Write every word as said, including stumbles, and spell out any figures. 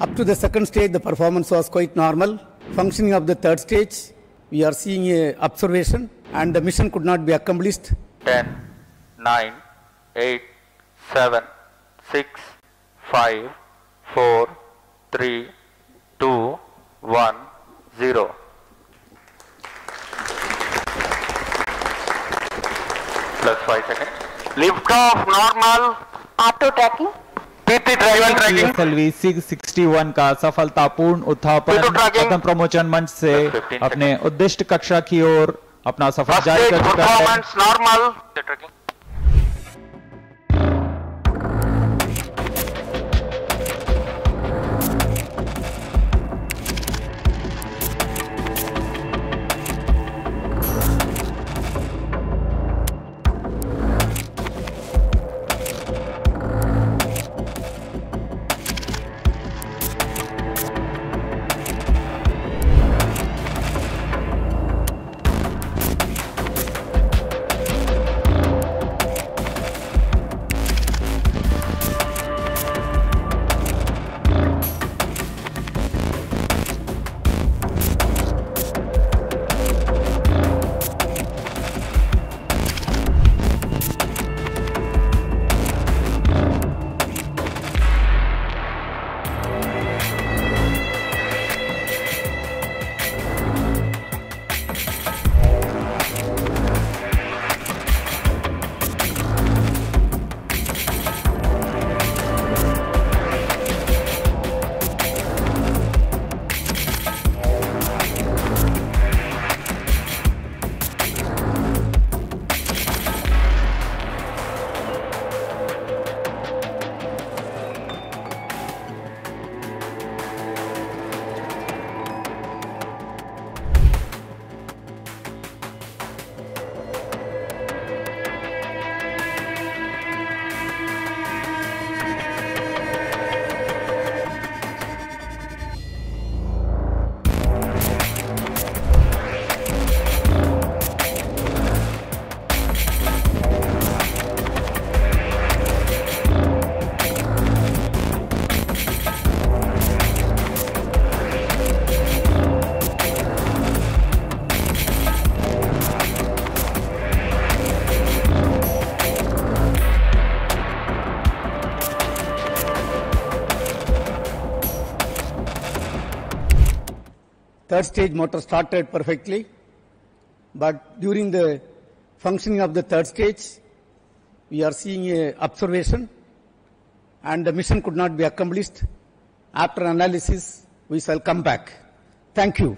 Up to the second stage, the performance was quite normal. Functioning of the third stage, we are seeing a observation and the mission could not be accomplished. ten, nine, eight, seven, six, five, four, three, two, one, zero. Plus five seconds. Lift off normal. Auto tracking. P T driven tracking. S L V six sixty-one का सफलतापूर्ण उत्थापन प्रथम promotion मंच से अपने उद्दिष्ट कक्षा की ओर अपना सफर जारी कर चुका है। Performance normal tracking. Third stage motor started perfectly, but during the functioning of the third stage, we are seeing a observation and the mission could not be accomplished. After analysis, we shall come back. Thank you.